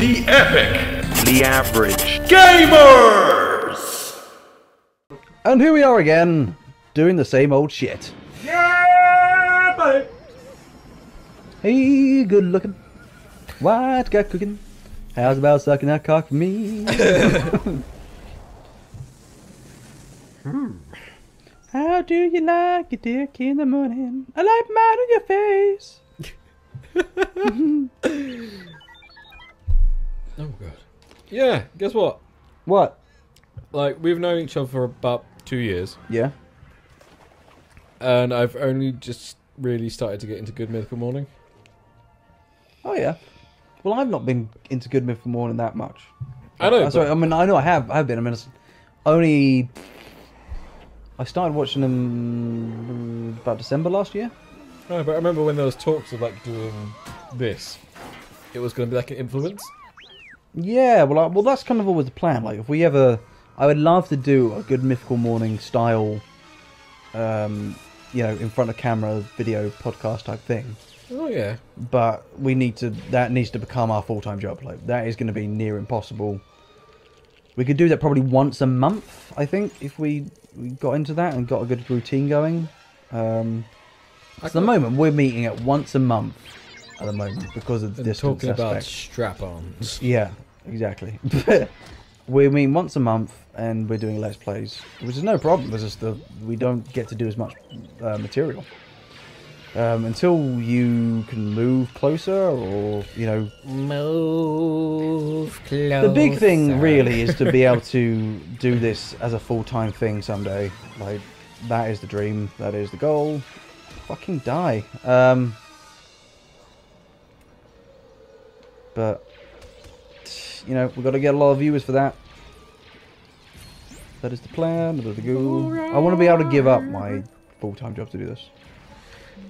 the epic, the average gamers! And here we are again, doing the same old shit. Yeah, buddy! Hey, good looking, white guy cooking, how's about sucking that cock for me? How do you like it, dick, in the morning? I like mine on your face. Oh god. Yeah, guess what? What? Like, we've known each other for about 2 years. Yeah. And I've only just really started to get into Good Mythical Morning. Oh yeah. Well, I've not been into Good Mythical Morning that much. I know. Sorry, I mean, I know I have. I've been. I mean, it's only. I started watching them about December last year. No, but I remember when there was talks of like doing this, it was going to be like an influence. Yeah, well, well, that's kind of always the plan. Like, if we ever, I would love to do a Good Mythical Morning style, you know, in front of camera video podcast type thing. Oh yeah. But we need to. That needs to become our full-time job. Like, that is going to be near impossible. We could do that probably once a month, I think, if we got into that and got a good routine going. At the moment, we're meeting at once a month at the moment because of the distance aspect. Talking about strap-ons. Yeah, exactly. We're meeting once a month and we're doing Let's Plays, which is no problem. It's just we don't get to do as much material. Until you can move closer or, you know... Move closer. The big thing, really, is to be able to do this as a full-time thing someday. Like, that is the dream. That is the goal. Fucking die. But, you know, we've got to get a lot of viewers for that. That is the plan. The goal. I want to be able to give up my full-time job to do this.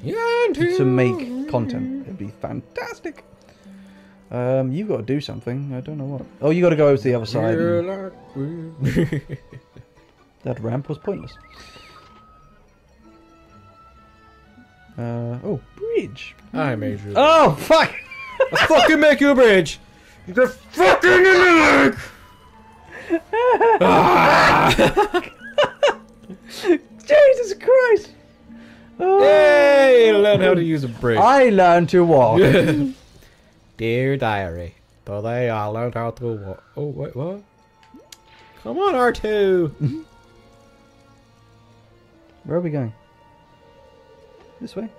Yeah, to make content, it'd be fantastic. You've got to do something. I don't know what. Oh, you got to go over to the other side. And... that ramp was pointless. Oh, bridge. I made you. Oh fuck! I fucking make you a bridge. You're fucking in the look. Ah! Jesus Christ! Oh. Yay! I learned how to use a bridge. I learned to walk. Dear diary, today I learned how to walk. Oh, wait, what? Come on, R2! Where are we going? This way?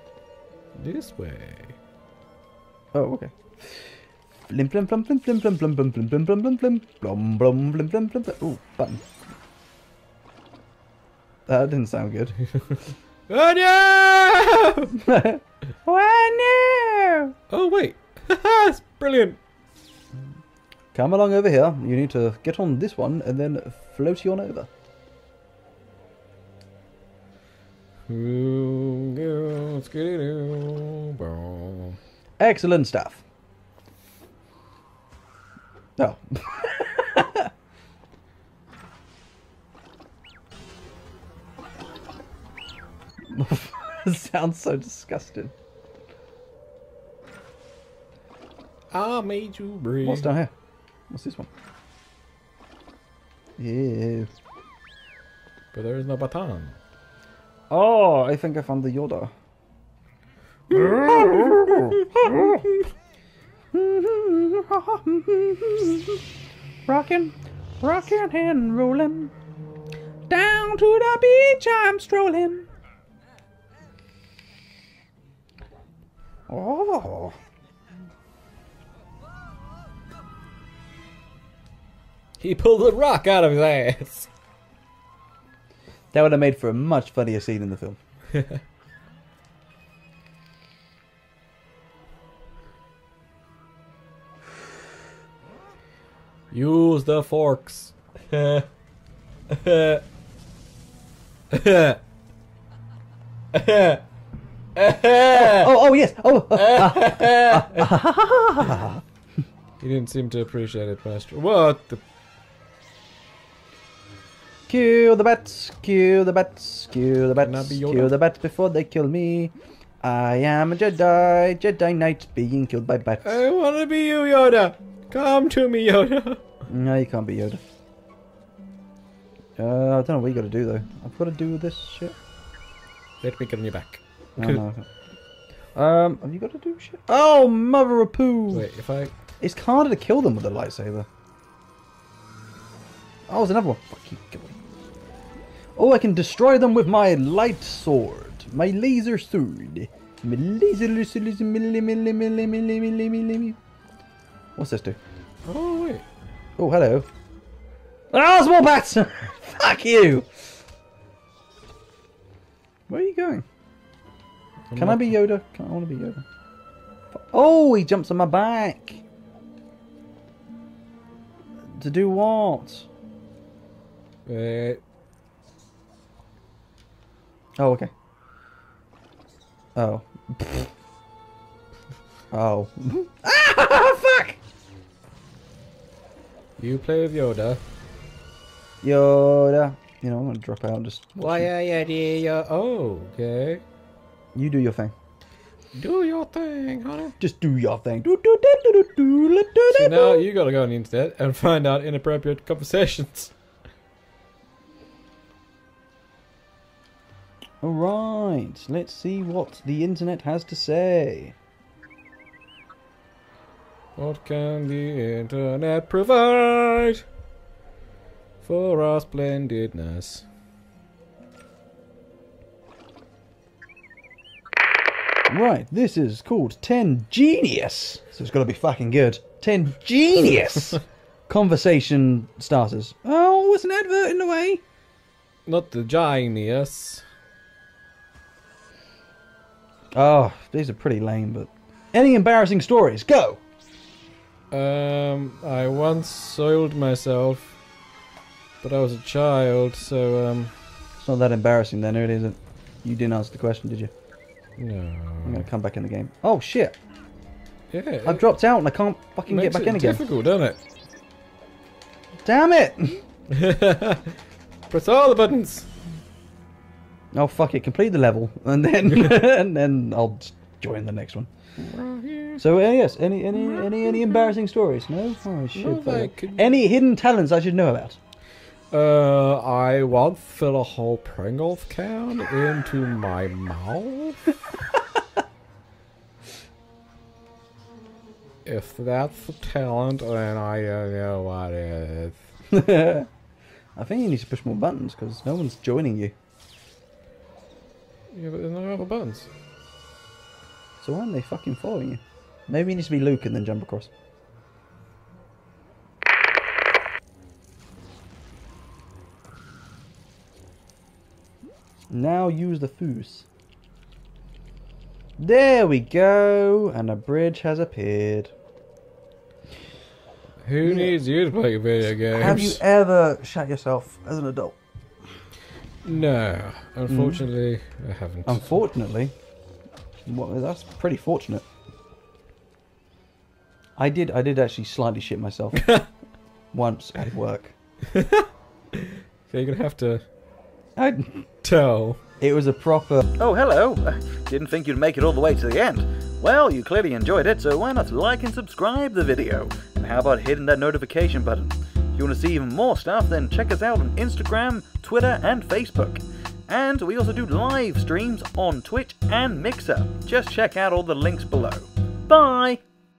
This way. Oh, okay. Blim, blim, blim, blim, blim, blim, blim, blim, blim, blim, blim, blim, blum, blum, blim, blim, blim, blim. Ooh, button. That didn't sound good. Oh no! Oh no! Oh wait, it's brilliant. Come along over here. You need to get on this one and then float you on over. Excellent stuff. Oh. Sounds so disgusted. I made you breathe. What's down here? What's this one? Yeah. But there is no baton. Oh, I think I found the Yoda. Rockin', rockin' and rollin'. Down to the beach I'm strolling. Oh. He pulled the rock out of his ass. That would have made for a much funnier scene in the film. Use the forks. Oh yes! Oh! He didn't seem to appreciate it, Master. What the? Kill the bats! Kill the bats! Kill the bats! Kill the bats before they kill me. I am a Jedi Knight being killed by bats. I wanna be you, Yoda. Come to me, Yoda. No, you can't be Yoda. I don't know what you got to do though. I've got to do this shit. Let me get on your back. No, no. Have you got to do shit? Oh, mother of poo! Wait, if I... It's harder to kill them with a lightsaber. Oh, there's another one. Fuck you, get away. Oh, I can destroy them with my light sword. My laser sword. My laser. What's this do? Oh, wait. Oh, hello. Ah, small bats! Fuck you! Where are you going? Can I be Yoda? Can I want to be Yoda? Oh, he jumps on my back. To do what? Oh, okay. Oh. Oh. Ah! Fuck! You play with Yoda. Yoda. You know, I'm gonna drop out and just. Why are you here? Oh, okay. You do your thing. Do your thing, honey. Just do your thing. So now you gotta go on the internet and find out inappropriate conversations. Alright, let's see what the internet has to say. What can the internet provide for our splendidness? Right, this is called 10 Genius. So it's got to be fucking good. 10 Genius conversation starters. Oh, it's an advert in the way. Not the genius. Oh, these are pretty lame, but... Any embarrassing stories? Go! I once soiled myself, but I was a child, so, It's not that embarrassing then, it isn't. You didn't answer the question, did you? No. I'm gonna come back in the game. Oh shit! Yeah. I've dropped out and I can't fucking get back in again. It's difficult, doesn't it? Damn it! Press all the buttons. Oh fuck it! Complete the level and then and then I'll join the next one. So yes, any embarrassing stories? No. Oh shit! No, any hidden talents I should know about? I once fill a whole Pringles can into my mouth. If that's a talent, then I don't know what it is. I think you need to push more buttons, because no one's joining you. Yeah, but there's no other buttons. So why aren't they fucking following you? Maybe you need to be Luke and then jump across. Now use the foos. There we go, and a bridge has appeared. Who needs you to play video games? Have you ever shot yourself as an adult? No, unfortunately, I haven't. Unfortunately? Well, that's pretty fortunate. I did actually slightly shit myself once at work. So you're gonna have to. I'd tell. It was a proper... Oh, hello. Didn't think you'd make it all the way to the end. Well, you clearly enjoyed it, so why not like and subscribe the video? And how about hitting that notification button? If you want to see even more stuff, then check us out on Instagram, Twitter, and Facebook. And we also do live streams on Twitch and Mixer. Just check out all the links below. Bye!